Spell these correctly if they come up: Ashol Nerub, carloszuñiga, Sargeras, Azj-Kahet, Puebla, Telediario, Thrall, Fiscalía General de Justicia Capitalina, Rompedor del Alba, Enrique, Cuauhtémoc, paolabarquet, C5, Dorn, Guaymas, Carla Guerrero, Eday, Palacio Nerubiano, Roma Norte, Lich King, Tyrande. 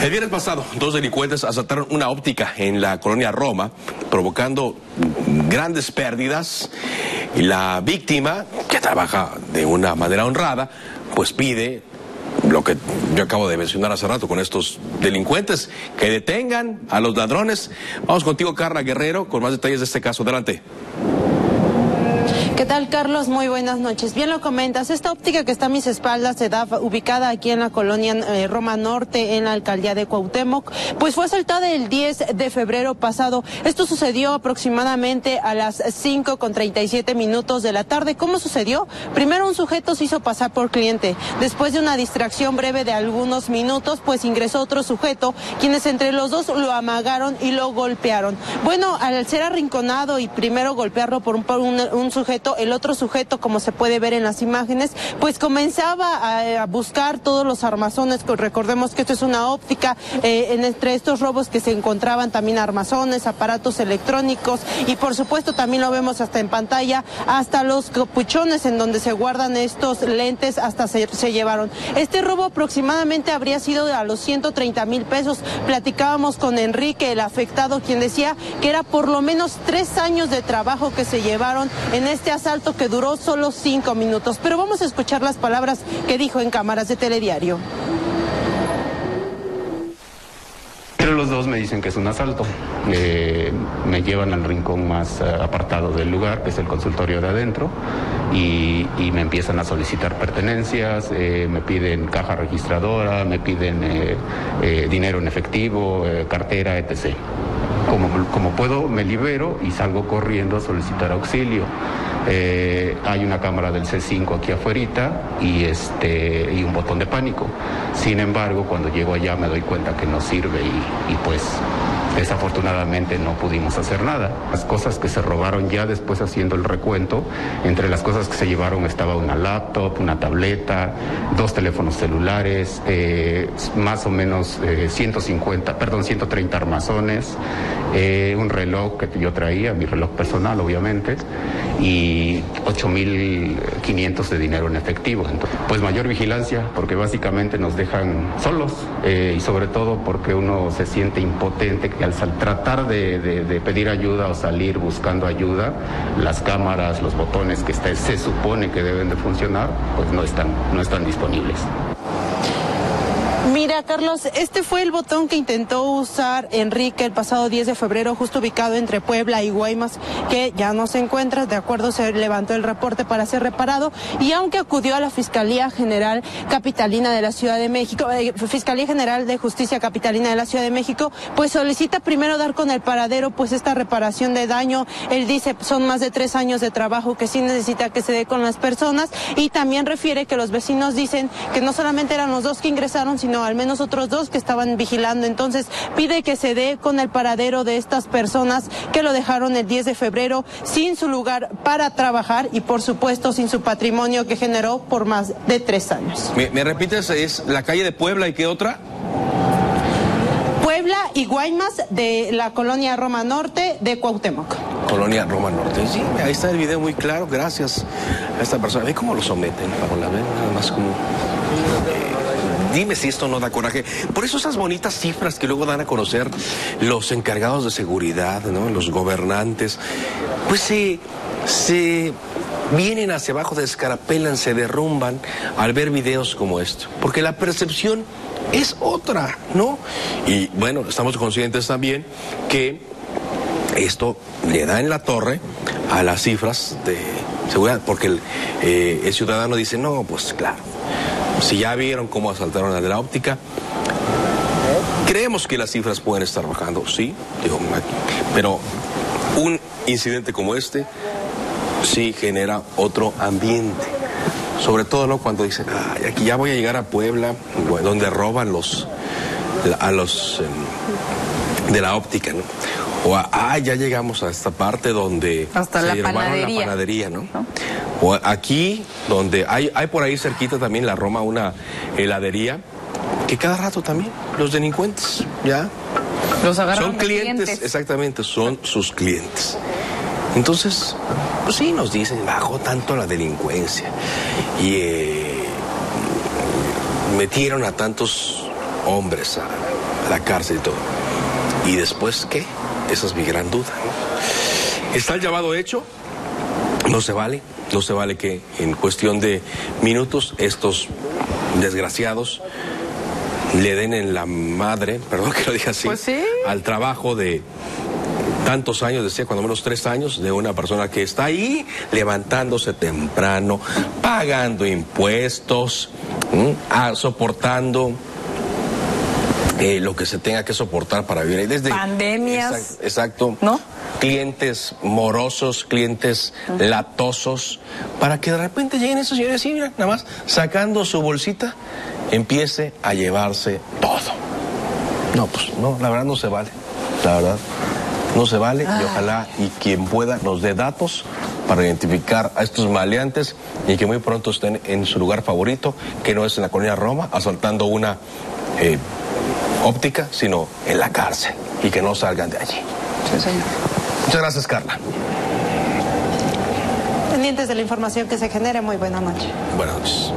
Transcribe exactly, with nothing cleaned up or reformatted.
El viernes pasado, dos delincuentes asaltaron una óptica en la colonia Roma, provocando grandes pérdidas. La víctima, que trabaja de una manera honrada, pues pide lo que yo acabo de mencionar hace rato con estos delincuentes, que detengan a los ladrones. Vamos contigo, Carla Guerrero, con más detalles de este caso. Adelante. ¿Qué tal, Carlos? Muy buenas noches. Bien lo comentas, esta óptica que está a mis espaldas, Eday, ubicada aquí en la colonia eh, Roma Norte, en la alcaldía de Cuauhtémoc, pues fue asaltada el diez de febrero pasado. Esto sucedió aproximadamente a las cinco con treinta y siete minutos de la tarde. ¿Cómo sucedió? Primero, un sujeto se hizo pasar por cliente. Después de una distracción breve de algunos minutos, pues ingresó otro sujeto, quienes entre los dos lo amagaron y lo golpearon. Bueno, al ser arrinconado y primero golpearlo por un, por un, un sujeto, el otro sujeto, como se puede ver en las imágenes, pues comenzaba a, a buscar todos los armazones. Recordemos que esto es una óptica, eh, en entre estos robos que se encontraban también armazones, aparatos electrónicos y por supuesto también lo vemos hasta en pantalla, hasta los capuchones en donde se guardan estos lentes, hasta se, se llevaron. Este robo aproximadamente habría sido a los ciento treinta mil pesos. Platicábamos con Enrique, el afectado, quien decía que era por lo menos tres años de trabajo que se llevaron en este asalto que duró solo cinco minutos. Pero vamos a escuchar las palabras que dijo en cámaras de Telediario. Entre los dos me dicen que es un asalto. Eh, me llevan al rincón más apartado del lugar, que es el consultorio de adentro, y, y me empiezan a solicitar pertenencias, eh, me piden caja registradora, me piden eh, eh, dinero en efectivo, eh, cartera, etcétera. Como, como puedo, me libero y salgo corriendo a solicitar auxilio. Eh, hay una cámara del C cinco aquí afuerita y, este, y un botón de pánico. Sin embargo, cuando llego allá me doy cuenta que no sirve y, y pues desafortunadamente no pudimos hacer nada. Las cosas que se robaron, ya después haciendo el recuento, entre las cosas que se llevaron estaba una laptop, una tableta, dos teléfonos celulares, eh, más o menos eh, ciento cincuenta, perdón, ciento treinta armazones, eh, un reloj que yo traía, mi reloj personal obviamente, y ocho mil quinientos de dinero en efectivo. Entonces, pues mayor vigilancia, porque básicamente nos dejan solos, eh, y sobre todo porque uno se siente impotente que al tratar de, de, de pedir ayuda o salir buscando ayuda, las cámaras, los botones que está, se supone que deben de funcionar, pues no están, no están disponibles. Mira, Carlos, este fue el botón que intentó usar Enrique el pasado diez de febrero, justo ubicado entre Puebla y Guaymas, que ya no se encuentra. De acuerdo, se levantó el reporte para ser reparado, y aunque acudió a la Fiscalía General Capitalina de la Ciudad de México, eh, Fiscalía General de Justicia Capitalina de la Ciudad de México, pues solicita primero dar con el paradero, pues esta reparación de daño. Él dice, son más de tres años de trabajo que sí necesita que se dé con las personas, y también refiere que los vecinos dicen que no solamente eran los dos que ingresaron, sino al menos otros dos que estaban vigilando. Entonces pide que se dé con el paradero de estas personas que lo dejaron el diez de febrero sin su lugar para trabajar y por supuesto sin su patrimonio que generó por más de tres años. ¿Me, me repites, es la calle de Puebla y qué otra? Puebla y Guaymas, de la colonia Roma Norte de Cuauhtémoc. Colonia Roma Norte, sí, ahí está el video muy claro, gracias a esta persona. Ve cómo lo someten, Paola, ve nada más como... Dime si esto no da coraje. Por eso esas bonitas cifras que luego dan a conocer los encargados de seguridad, ¿no?, los gobernantes, pues se, se vienen hacia abajo, descarapelan, se derrumban al ver videos como esto. Porque la percepción es otra, ¿no? Y bueno, estamos conscientes también que esto le da en la torre a las cifras de seguridad, porque el, eh, el ciudadano dice, no, pues claro, si ya vieron cómo asaltaron a la óptica, creemos que las cifras pueden estar bajando, sí, digo, pero un incidente como este sí genera otro ambiente, sobre todo, ¿no?, cuando dicen, ah, aquí ya voy a llegar a Puebla, donde roban los, a los eh, de la óptica, ¿no? O a, ah, ya llegamos a esta parte donde hasta se la panadería. la panadería, ¿no? ¿No? O aquí, donde hay, hay por ahí cerquita también la Roma, una heladería, que cada rato también los delincuentes, ¿ya? Los agarran. Son clientes, clientes, exactamente, son sus clientes. Entonces, pues sí, nos dicen, bajó tanto la delincuencia y eh, metieron a tantos hombres a, a la cárcel y todo. ¿Y después qué? Esa es mi gran duda, ¿no? Está el llamado hecho. No se vale, no se vale que en cuestión de minutos estos desgraciados le den en la madre, perdón que lo diga así, pues sí, al trabajo de tantos años, decía, cuando menos tres años, de una persona que está ahí levantándose temprano, pagando impuestos, ah, soportando eh, lo que se tenga que soportar para vivir ahí. Desde pandemias. Exacto. ¿No? Clientes morosos, clientes uh-huh. latosos, para que de repente lleguen esos señores y mira, nada más sacando su bolsita, empiece a llevarse todo. No, pues no, la verdad no se vale, la verdad no se vale. Ay. Y ojalá y quien pueda nos dé datos para identificar a estos maleantes y que muy pronto estén en su lugar favorito, que no es en la colonia Roma, asaltando una eh, óptica, sino en la cárcel, y que no salgan de allí. Sí, señor. Muchas gracias, Carla. Pendientes de la información que se genere, muy buena noche. Buenas noches.